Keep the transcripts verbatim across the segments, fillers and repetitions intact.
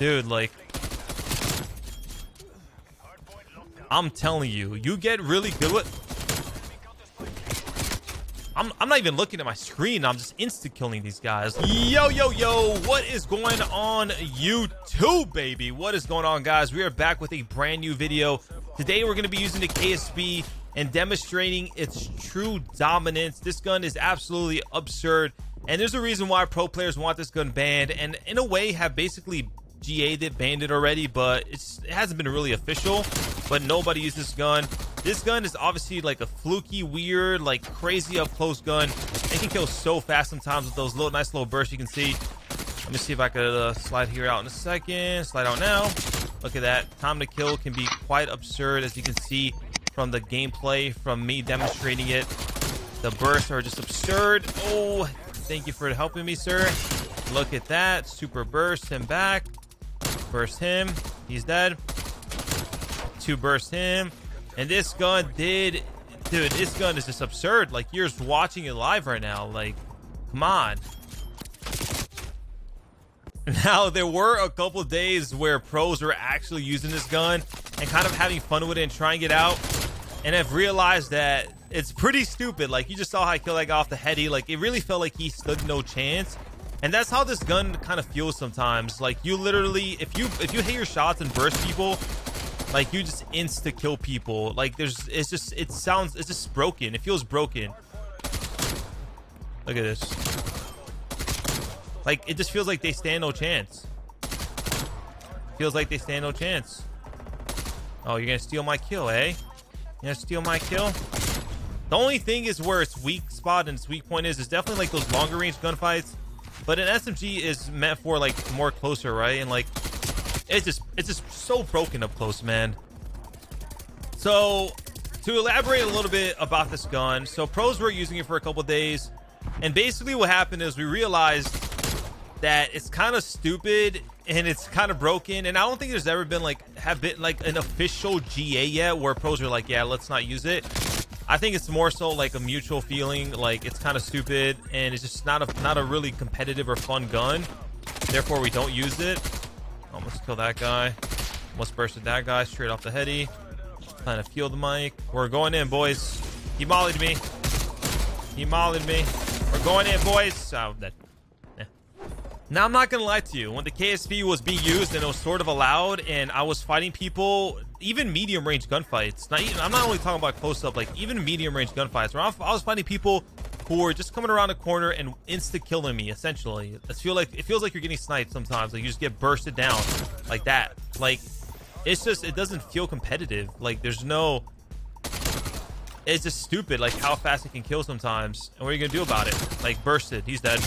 Dude, like, I'm telling you, you get really good with... I'm, I'm not even looking at my screen. I'm just insta-killing these guys. Yo, yo, yo. What is going on, YouTube, baby? What is going on, guys? We are back with a brand new video. Today, we're going to be using the K S P and demonstrating its true dominance. This gun is absolutely absurd. And there's a reason why pro players want this gun banned. And in a way, have basically G A'd it, banned it already. But it's, it hasn't been really official. But nobody used this gun. This gun is obviously like a fluky, weird, like crazy up close gun. It can kill so fast sometimes with those little nice little bursts you can see. Let me see if I could uh, slide here out in a second. Slide out now. Look at that. Time to kill can be quite absurd, as you can see from the gameplay, from me demonstrating it. The bursts are just absurd. Oh, thank you for helping me, sir. Look at that. Super burst him back. Burst him. He's dead. To burst him. And this gun did, dude, this gun is just absurd. Like, you're just watching it live right now. Like, come on. Now, there were a couple days where pros were actually using this gun and kind of having fun with it and trying it out, and I've realized that it's pretty stupid. Like, you just saw how I killed that guy off the heady. Like, it really felt like he stood no chance. And that's how this gun kind of feels sometimes. Like, you literally, if you if you hit your shots and burst people, like, you just insta kill people. Like, there's, it's just, it sounds, it's just broken. It feels broken. Look at this. Like, it just feels like they stand no chance. Feels like they stand no chance. Oh, you're gonna steal my kill, eh? You're gonna steal my kill? The only thing is where its weak spot and its weak point is, is definitely like those longer range gunfights. But an S M G is meant for like more closer, right? And like, It's just, it's just so broken up close, man. So, to elaborate a little bit about this gun, so pros were using it for a couple days, and basically what happened is we realized that it's kind of stupid and it's kind of broken, and I don't think there's ever been like have been like an official G A yet where pros are like, yeah, let's not use it. I think it's more so like a mutual feeling, like it's kind of stupid and it's just not a not a really competitive or fun gun. Therefore, we don't use it. Almost kill that guy. Almost bursted that guy straight off the heady. Trying to fuel the mic. We're going in, boys. He mollied me. He mollied me. We're going in, boys. Oh, that. Yeah. Now, I'm not going to lie to you. When the K S P was being used and it was sort of allowed, and I was fighting people, even medium range gunfights. Not even, I'm not only talking about close up, like even medium range gunfights. Where I was fighting people who were just coming around the corner and insta killing me, essentially. It feel like it feels like you're getting sniped sometimes. Like, you just get bursted down like that. Like, it's just, it doesn't feel competitive. Like, there's no, it's just stupid like how fast it can kill sometimes. And what are you gonna do about it? Like, bursted, he's dead.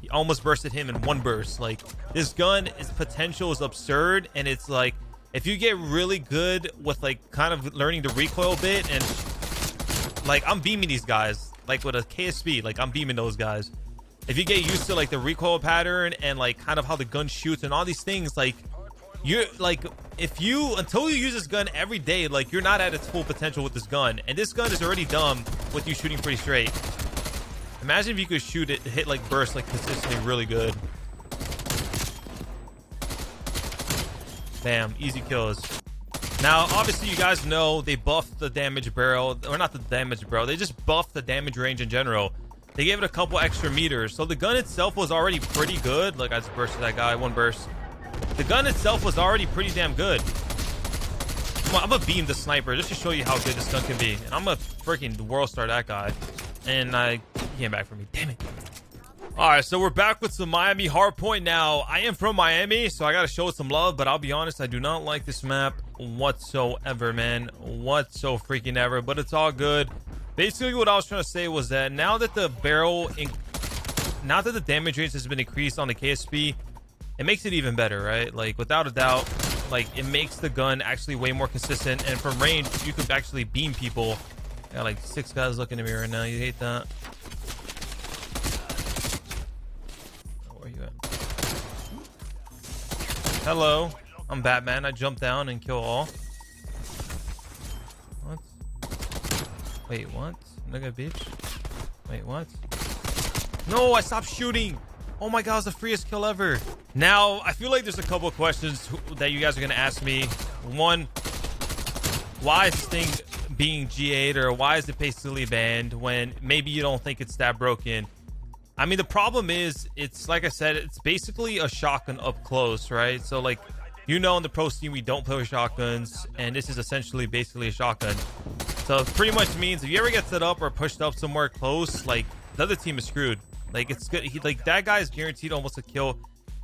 He almost bursted him in one burst. Like, this gun, its potential is absurd, and it's like, if you get really good with like kind of learning the recoil a bit, and like, I'm beaming these guys. Like, with a K S P, like, I'm beaming those guys. If you get used to like the recoil pattern and like kind of how the gun shoots and all these things, like, you're like, if you, until you use this gun every day, like, you're not at its full potential with this gun. And this gun is already dumb with you shooting pretty straight. Imagine if you could shoot it, hit like burst like consistently really good. Bam, easy kills. Now, obviously, you guys know they buffed the damage barrel, or not the damage barrel, they just buffed the damage range in general. They gave it a couple extra meters. So the gun itself was already pretty good. Like, I just bursted that guy, one burst. The gun itself was already pretty damn good. Come on, I'm gonna beam the sniper just to show you how good this gun can be. And I'm gonna freaking world star that guy. And I, he came back for me, damn it. All right, so we're back with some Miami Hardpoint now. I am from Miami, so I got to show it some love, but I'll be honest, I do not like this map whatsoever, man. Whatso freaking ever, but it's all good. Basically, what I was trying to say was that now that the barrel, in now that the damage range has been increased on the K S P, it makes it even better, right? Like, without a doubt, like, it makes the gun actually way more consistent, and from range, you could actually beam people. Got like six guys looking at me right now. You hate that. Hello, I'm Batman. I jump down and kill all. What? Wait, what? Look at bitch. Wait, what? No, I stopped shooting. Oh my god, it was the freest kill ever. Now, I feel like there's a couple of questions that you guys are going to ask me. One, why is this thing being G A'd, or why is it basically banned when maybe you don't think it's that broken? I mean, the problem is, it's like I said, it's basically a shotgun up close, right? So like, you know, in the pro scene, we don't play with shotguns, and this is essentially basically a shotgun. So it pretty much means if you ever get set up or pushed up somewhere close, like the other team is screwed. Like it's good. He, like that guy is guaranteed almost a kill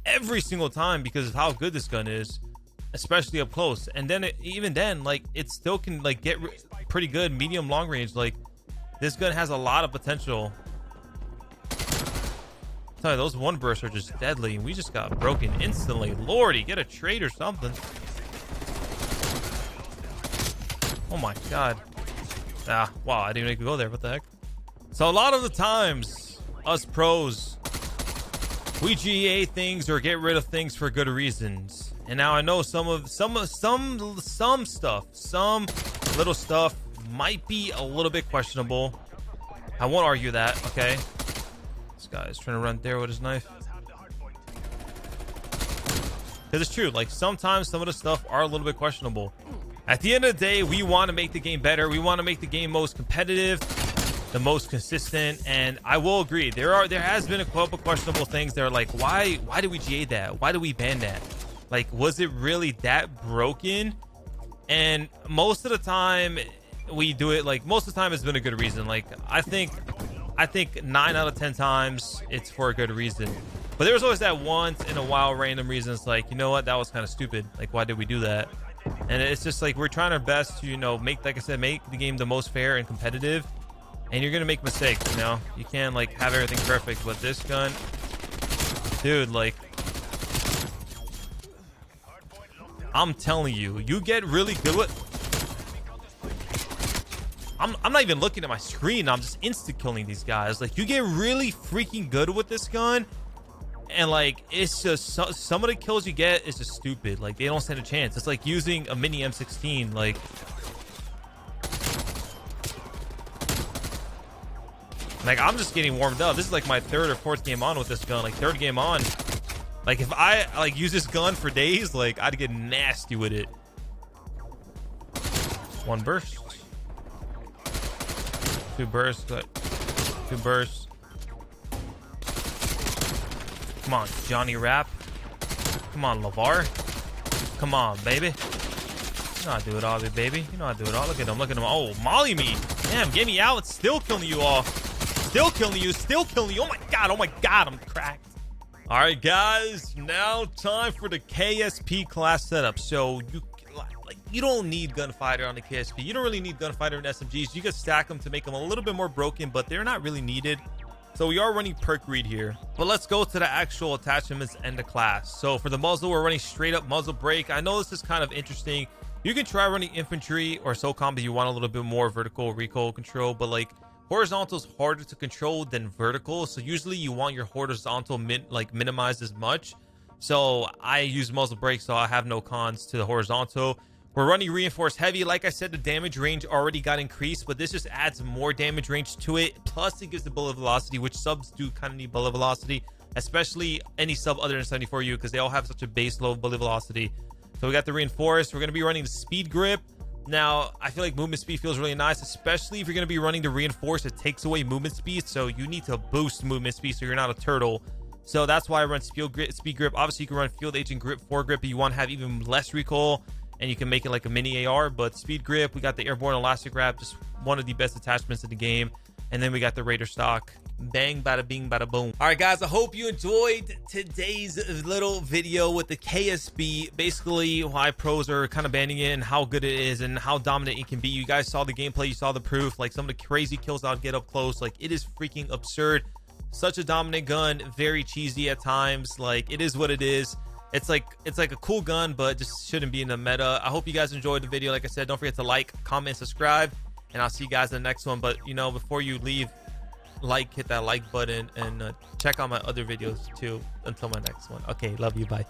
every single time because of how good this gun is, especially up close. And then it, even then, like it still can like get pretty good medium long range. Like this gun has a lot of potential. Tell you, those one bursts are just deadly. We just got broken instantly. Lordy, get a trade or something. Oh my god. Ah, wow, I didn't even go there. What the heck? So a lot of the times, us pros, we G A things or get rid of things for good reasons. And now I know some of some some some stuff, some little stuff might be a little bit questionable. I won't argue that, okay? This guy is trying to run there with his knife. Because it's true, like sometimes some of the stuff are a little bit questionable. At the end of the day, we want to make the game better. We want to make the game most competitive, the most consistent. And I will agree, there are there has been a couple questionable things that are like, why why did we G A that? Why did we ban that? Like, was it really that broken? And most of the time we do it, like most of the time it's been a good reason. Like I think I think nine out of ten times it's for a good reason. But there's always that once in a while random reason. It's like, you know what, that was kind of stupid. Like, why did we do that? And it's just like, we're trying our best to, you know, make, like I said, make the game the most fair and competitive. And you're going to make mistakes, you know? You can't, like, have everything perfect. But this gun, dude, like, I'm telling you, you get really good with... I'm, I'm not even looking at my screen. I'm just insta-killing these guys. Like, you get really freaking good with this gun. And like, it's just so, some of the kills you get is just stupid. Like, they don't stand a chance. It's like using a mini M sixteen. Like, like I'm just getting warmed up. This is like my third or fourth game on with this gun. Like third game on. Like if I like use this gun for days, like I'd get nasty with it. One burst, two bursts, two bursts. Come on, Johnny Rap. Come on, LeVar. Come on, baby. You know I do it all, baby. You know I do it all. Look at him, look at him. Oh, molly me. Damn, get me out. It's still killing you all. Still killing you. Still killing you. Oh, my God. Oh, my God. I'm cracked. All right, guys. Now time for the K S P class setup. So you like you don't need Gunfighter on the K S P. You don't really need Gunfighter and S M Gs. You can stack them to make them a little bit more broken, but they're not really needed. So we are running perk read here, but let's go to the actual attachments and the class. So for the muzzle, we're running straight up muzzle brake. I know this is kind of interesting. You can try running infantry or SOCOM if you want a little bit more vertical recoil control, but like horizontal is harder to control than vertical. So usually you want your horizontal min like minimized as much. So I use muzzle brake, so I have no cons to the horizontal. We're running reinforced heavy. Like I said, the damage range already got increased, but this just adds more damage range to it. Plus, it gives the bullet velocity, which subs do kind of need bullet velocity, especially any sub other than seventy-four U, because they all have such a base low bullet velocity. So we got the reinforced. We're going to be running the speed grip. Now, I feel like movement speed feels really nice, especially if you're going to be running the reinforced. It takes away movement speed, so you need to boost movement speed so you're not a turtle. So that's why I run speed grip. Speed grip. Obviously, you can run field agent grip, foregrip, but you want to have even less recoil. And you can make it like a mini A R, but speed grip. We got the airborne elastic wrap, just one of the best attachments in the game. And then we got the Raider stock. Bang, bada bing, bada boom. All right, guys, I hope you enjoyed today's little video with the K S P, basically why pros are kind of banning it and how good it is and how dominant it can be. You guys saw the gameplay, you saw the proof, like some of the crazy kills I'll get up close. Like, it is freaking absurd. Such a dominant gun, very cheesy at times. Like, it is what it is. It's like it's like a cool gun, but just shouldn't be in the meta. I hope you guys enjoyed the video. Like I said, don't forget to like, comment, subscribe, and I'll see you guys in the next one. But, you know, before you leave, like, hit that like button, and uh, check out my other videos, too, until my next one. Okay, love you. Bye.